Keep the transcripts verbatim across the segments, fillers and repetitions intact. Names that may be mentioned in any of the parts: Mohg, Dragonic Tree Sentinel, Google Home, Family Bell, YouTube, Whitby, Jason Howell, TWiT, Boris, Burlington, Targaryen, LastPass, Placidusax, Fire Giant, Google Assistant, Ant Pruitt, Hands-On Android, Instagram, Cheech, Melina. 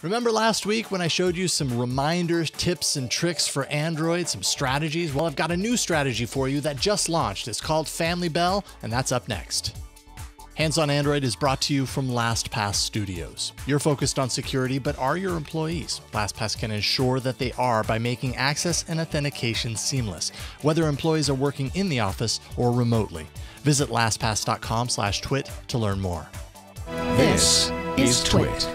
Remember last week when I showed you some reminders, tips, and tricks for Android, some strategies? Well, I've got a new strategy for you that just launched. It's called Family Bell, and that's up next. Hands-On Android is brought to you from LastPass Studios. You're focused on security, but are your employees? LastPass can ensure that they are by making access and authentication seamless, whether employees are working in the office or remotely. Visit LastPass dot com slash twit to learn more. This is TWiT.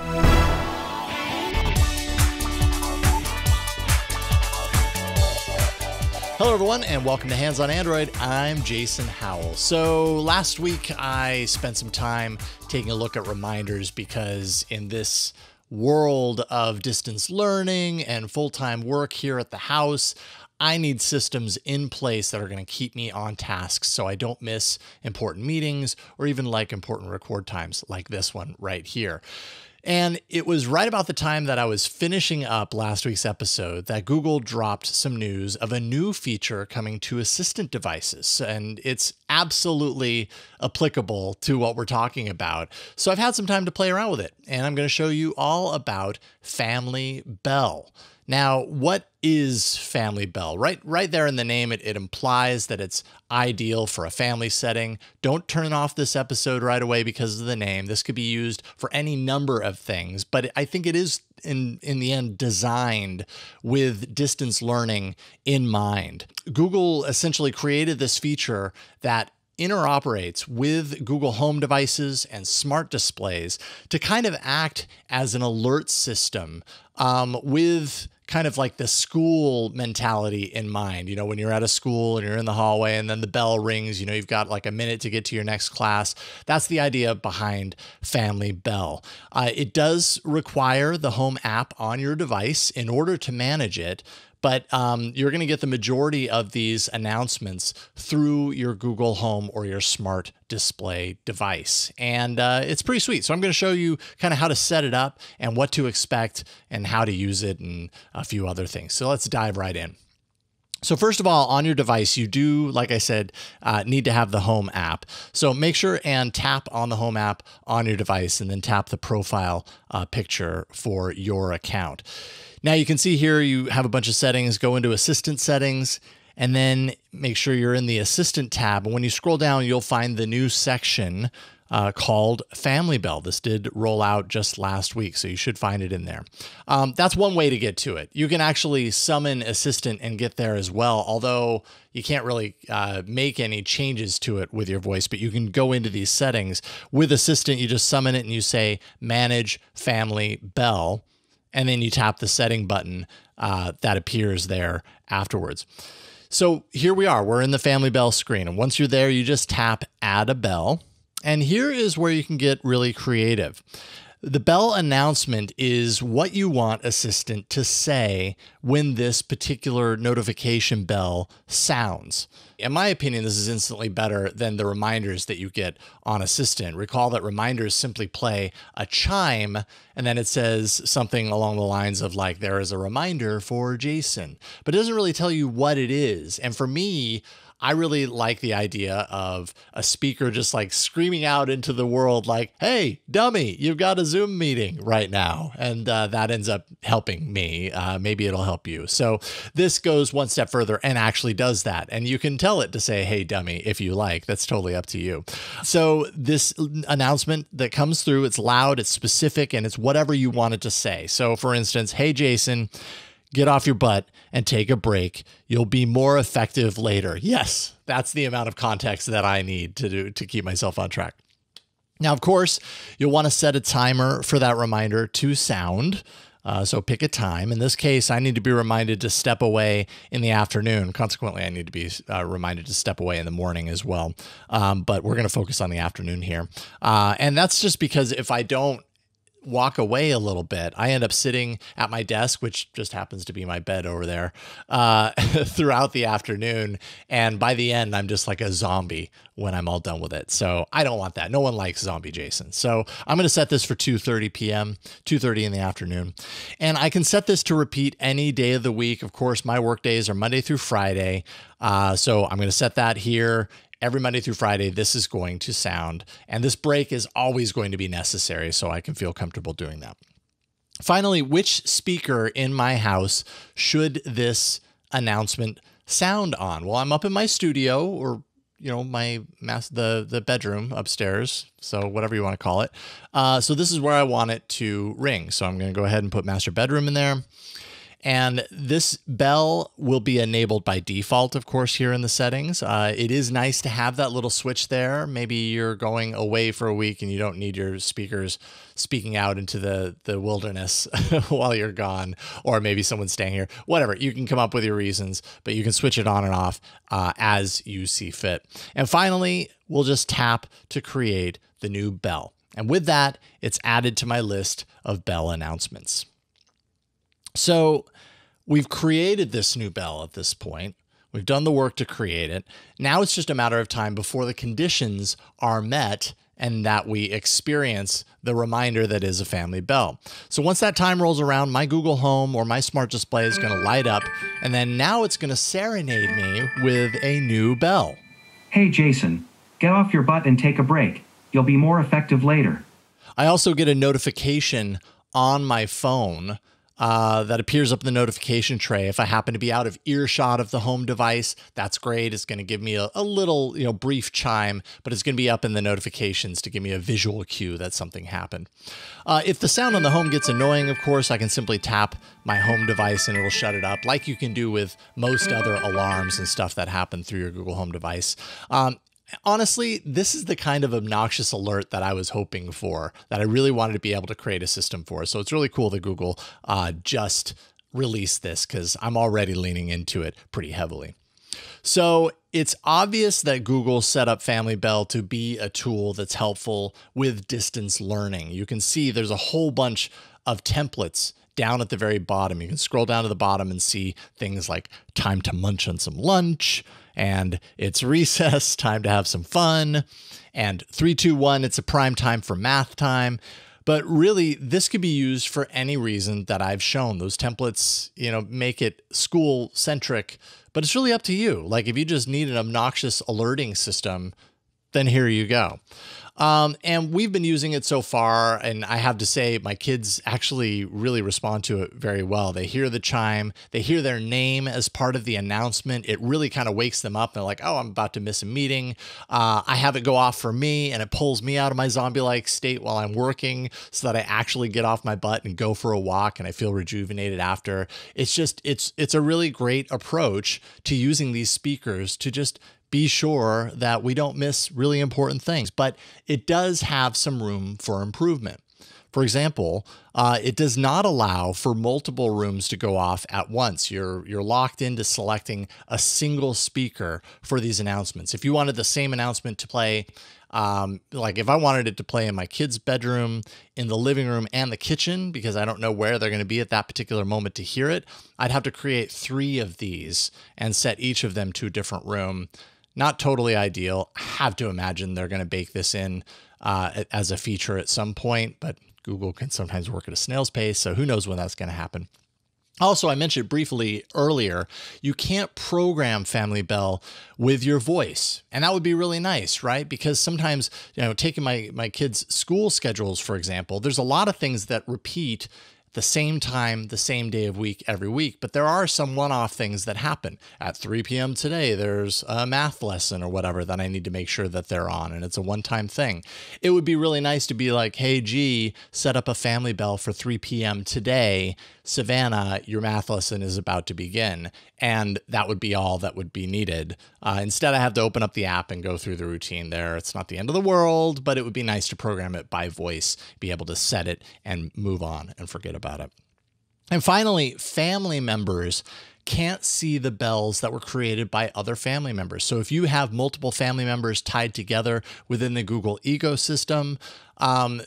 Hello everyone and welcome to Hands-On Android. I'm Jason Howell. So last week I spent some time taking a look at reminders because in this world of distance learning and full-time work here at the house, I need systems in place that are going to keep me on task so I don't miss important meetings or even like important record times like this one right here. And it was right about the time that I was finishing up last week's episode that Google dropped some news of a new feature coming to assistant devices, and it's absolutely applicable to what we're talking about. So I've had some time to play around with it, and I'm going to show you all about Family Bell. Now, what is Family Bell? Right, right there in the name, it, it implies that it's ideal for a family setting. Don't turn off this episode right away because of the name. This could be used for any number of things, but I think it is in, in the end designed with distance learning in mind. Google essentially created this feature that interoperates with Google Home devices and smart displays to kind of act as an alert system um, with kind of like the school mentality in mind. You know, when you're at a school and you're in the hallway and then the bell rings, you know, you've got like a minute to get to your next class. That's the idea behind Family Bell. Uh, it does require the Home app on your device in order to manage it, but um, you're going to get the majority of these announcements through your Google Home or your smart display device. And uh, it's pretty sweet. So I'm going to show you kind of how to set it up and what to expect and how to use it and a few other things. So let's dive right in. So first of all, on your device, you do, like I said, uh, need to have the Home app. So make sure and tap on the Home app on your device and then tap the profile uh, picture for your account. Now you can see here, you have a bunch of settings. Go into Assistant Settings and then make sure you're in the Assistant tab. And when you scroll down, you'll find the new section Uh, called Family Bell. This did roll out just last week, so you should find it in there. Um, that's one way to get to it. You can actually summon Assistant and get there as well, although you can't really uh, make any changes to it with your voice, but you can go into these settings. With Assistant, you just summon it and you say, Manage Family Bell, and then you tap the setting button uh, that appears there afterwards. So here we are, we're in the Family Bell screen. And once you're there, you just tap Add a Bell. And here is where you can get really creative. The bell announcement is what you want Assistant to say when this particular notification bell sounds. In my opinion, this is instantly better than the reminders that you get on Assistant. Recall that reminders simply play a chime, and then it says something along the lines of like, there is a reminder for Jason, but it doesn't really tell you what it is. And for me, I really like the idea of a speaker just like screaming out into the world like, hey, dummy, you've got a Zoom meeting right now. And uh, that ends up helping me. Uh, maybe it'll help you. So this goes one step further and actually does that. And you can tell it to say, hey, dummy, if you like. That's totally up to you. So this announcement that comes through, it's loud, it's specific, and it's whatever you want it to say. So for instance, hey, Jason, get off your butt and take a break. You'll be more effective later. Yes, that's the amount of context that I need to do to keep myself on track. Now, of course, you'll want to set a timer for that reminder to sound. Uh, so pick a time. In this case, I need to be reminded to step away in the afternoon. Consequently, I need to be uh, reminded to step away in the morning as well. Um, but we're going to focus on the afternoon here. Uh, and that's just because if I don't walk away a little bit, I end up sitting at my desk, which just happens to be my bed over there, uh, throughout the afternoon. And by the end, I'm just like a zombie when I'm all done with it. So I don't want that. No one likes zombie Jason. So I'm going to set this for two thirty p m, two thirty in the afternoon. And I can set this to repeat any day of the week. Of course, my work days are Monday through Friday. Uh, so I'm going to set that here. Every Monday through Friday, this is going to sound, and this break is always going to be necessary, so I can feel comfortable doing that. Finally, which speaker in my house should this announcement sound on? Well, I'm up in my studio, or you know, my mas the the bedroom upstairs, so whatever you want to call it. Uh, so this is where I want it to ring. So I'm going to go ahead and put master bedroom in there. And this bell will be enabled by default, of course, here in the settings. Uh, it is nice to have that little switch there. Maybe you're going away for a week and you don't need your speakers speaking out into the, the wilderness while you're gone, or maybe someone's staying here, whatever. You can come up with your reasons, but you can switch it on and off uh, as you see fit. And finally, we'll just tap to create the new bell. And with that, it's added to my list of bell announcements. So we've created this new bell at this point. We've done the work to create it. Now it's just a matter of time before the conditions are met and that we experience the reminder that is a Family Bell. So once that time rolls around, my Google Home or my smart display is going to light up, and then now it's going to serenade me with a new bell. Hey, Jason, get off your butt and take a break. You'll be more effective later. I also get a notification on my phone Uh, that appears up in the notification tray. If I happen to be out of earshot of the home device, that's great. It's going to give me a, a little, you know, brief chime, but it's going to be up in the notifications to give me a visual cue that something happened. Uh, if the sound on the home gets annoying, of course, I can simply tap my home device and it'll shut it up, like you can do with most other alarms and stuff that happen through your Google Home device. Um, Honestly, this is the kind of obnoxious alert that I was hoping for, that I really wanted to be able to create a system for. So it's really cool that Google uh, just released this, because I'm already leaning into it pretty heavily. So it's obvious that Google set up Family Bell to be a tool that's helpful with distance learning. You can see there's a whole bunch of templates down at the very bottom. You can scroll down to the bottom and see things like time to munch on some lunch, and it's recess, time to have some fun, and three two one, it's a prime time for math time. But really, this could be used for any reason that I've shown. Those templates, you know, make it school centric, but it's really up to you. Like, if you just need an obnoxious alerting system, then here you go. Um, and we've been using it so far, and I have to say my kids actually really respond to it very well. They hear the chime, they hear their name as part of the announcement. It really kind of wakes them up. They're like, oh, I'm about to miss a meeting. Uh, I have it go off for me, and it pulls me out of my zombie-like state while I'm working so that I actually get off my butt and go for a walk, and I feel rejuvenated after. It's just, it's, it's a really great approach to using these speakers to just be sure that we don't miss really important things, but it does have some room for improvement. For example, uh, it does not allow for multiple rooms to go off at once. You're, you're locked into selecting a single speaker for these announcements. If you wanted the same announcement to play, um, like if I wanted it to play in my kids' bedroom, in the living room, and the kitchen, because I don't know where they're going to be at that particular moment to hear it, I'd have to create three of these and set each of them to a different room. Not totally ideal. I have to imagine they're going to bake this in uh, as a feature at some point, but Google can sometimes work at a snail's pace, so who knows when that's going to happen. Also, I mentioned briefly earlier, you can't program Family Bell with your voice. And that would be really nice, right? Because sometimes, you know, taking my, my kids' school schedules, for example, there's a lot of things that repeat the same time, the same day of week, every week. But there are some one-off things that happen. At three p m today, there's a math lesson or whatever that I need to make sure that they're on, and it's a one-time thing. It would be really nice to be like, hey, G, set up a Family Bell for three p m today. Savannah, your math lesson is about to begin. And that would be all that would be needed. Uh, instead, I have to open up the app and go through the routine there. It's not the end of the world, but it would be nice to program it by voice, be able to set it and move on and forget about it. about it. And finally, family members can't see the bells that were created by other family members. So if you have multiple family members tied together within the Google ecosystem, um,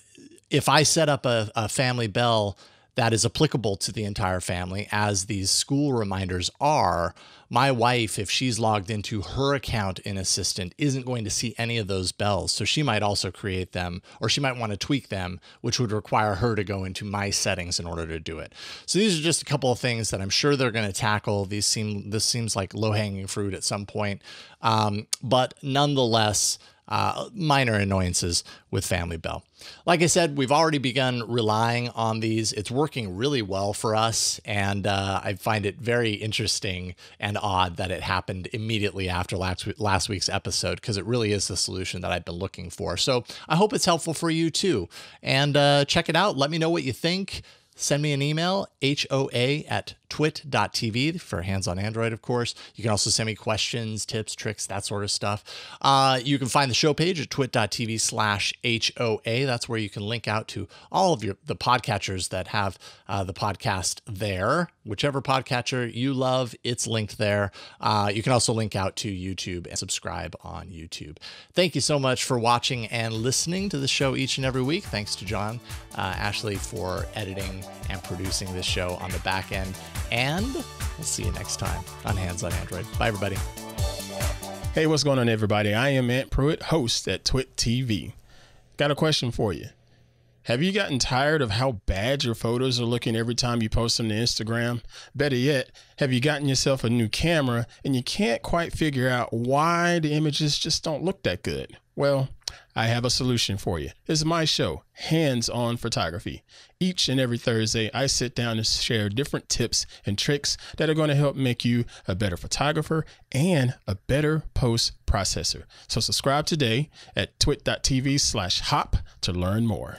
if I set up a, a Family Bell that is applicable to the entire family, as these school reminders are, my wife, if she's logged into her account in Assistant, isn't going to see any of those bells. So she might also create them, or she might want to tweak them, which would require her to go into my settings in order to do it. So these are just a couple of things that I'm sure they're going to tackle. These seem, this seems like low-hanging fruit at some point. Um, but nonetheless, uh, minor annoyances with Family Bell. Like I said, we've already begun relying on these. It's working really well for us, and uh, I find it very interesting and odd that it happened immediately after last, last week's episode, because it really is the solution that I've been looking for. So I hope it's helpful for you too. And uh, check it out. Let me know what you think. Send me an email, H O A at twit dot T V for Hands on Android, of course. You can also send me questions, tips, tricks, that sort of stuff. Uh, you can find the show page at twit dot T V slash H O A. That's where you can link out to all of your the podcatchers that have uh, the podcast there. Whichever podcatcher you love, it's linked there. Uh, you can also link out to YouTube and subscribe on YouTube. Thank you so much for watching and listening to the show each and every week. Thanks to John uh, Ashley for editing and producing this show on the back end. And we'll see you next time on Hands on Android. Bye, everybody. Hey, what's going on, everybody? I am Ant Pruitt, host at TWiT T V. Got a question for you. Have you gotten tired of how bad your photos are looking every time you post them to Instagram? Better yet, have you gotten yourself a new camera and you can't quite figure out why the images just don't look that good? Well, I have a solution for you. It's my show, Hands-On Photography. Each and every Thursday, I sit down and share different tips and tricks that are going to help make you a better photographer and a better post processor. So subscribe today at twit dot T V slash hop to learn more.